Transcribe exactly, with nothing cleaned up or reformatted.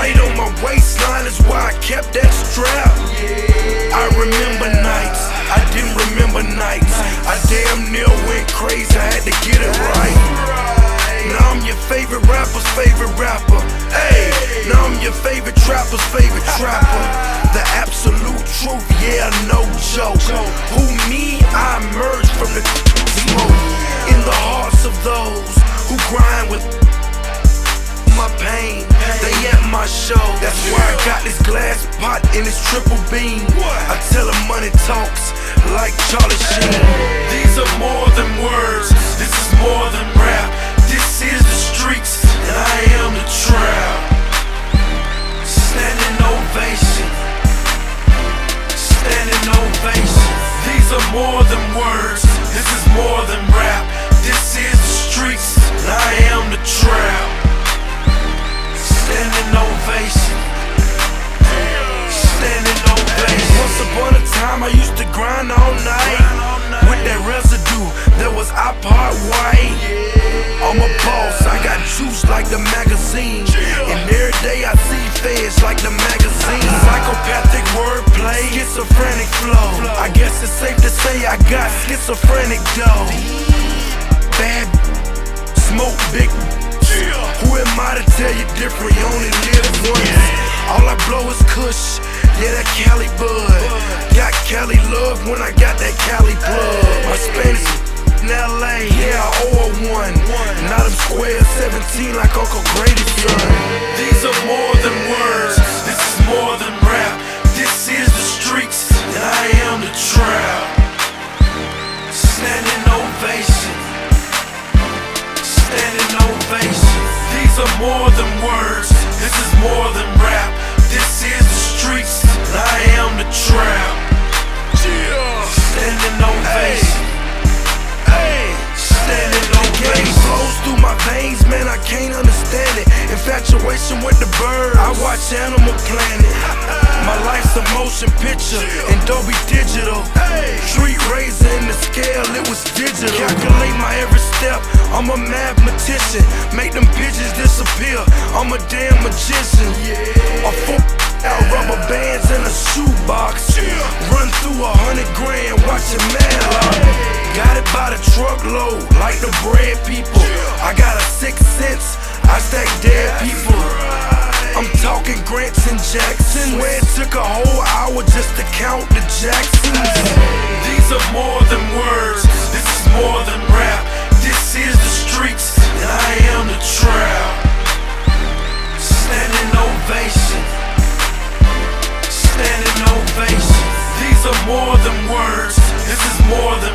Right on my waistline is why I kept that strap. I remember nights, I didn't remember nights. I damn near went crazy, I had to get it right. Now I'm your favorite rapper's favorite rapper. Hey, now I'm your favorite trapper's favorite trapper. The absolute truth, yeah, no joke. Who me? I emerged from the smoke. In the hearts of those who grind with my pain, they at my show. That's why I got this glass pot and it's triple beam. I tell them money talks like Charlie Sheen. These are more than words, this is more than rap. This is the streets and I am the trap. Standing ovation, standing ovation. These are more than words, this is more than rap. This is the streets and I am the trap. Standing ovation, standing ovation. Once upon a time I used to grind all night. With that residue that was iPod white. I'm a boss, I got juice like the magazine. And every day I see feds like the magazine. Psychopathic wordplay, schizophrenic flow. I guess it's safe to say I got schizophrenic dough. Bad smoke big. Who am I to tell you different? You only live once. All I blow is Kush, yeah, that Cali bud. Got Cali love when I got that Cali blood. My Spanish in L A, yeah, I owe her one. Now them squares seventeen like Uncle Grady's son. These are more than words, this is more than rap. This is the streets and I am the trap. Standing ovation, standing ovation. These are more than words, this is more than rap. This is the streets, and I am the trap. Standing ovation, standing ovation. Flows through my veins, man, I can't understand it. Infatuation with the birds, I watch Animal Planet. My life's a motion picture in Dolby Digital. Street razor in the scale, it was digital. Calculate my every step, I'm a mathematician. Make them pigeons disappear, I'm a damn magician. I fuck out rubber bands in a shoebox. Run through a hundred grand, watch it mad lock. Got it by the truckload, like the bread people. I got a sixth sense, I stack dead people. I'm talking Grants and Jackson. Where it took a whole hour just to count the Jacksons. These are more than words, this is more than rap. This is the streets and I am the trap. Standing ovation, standing ovation. These are more than words, this is more than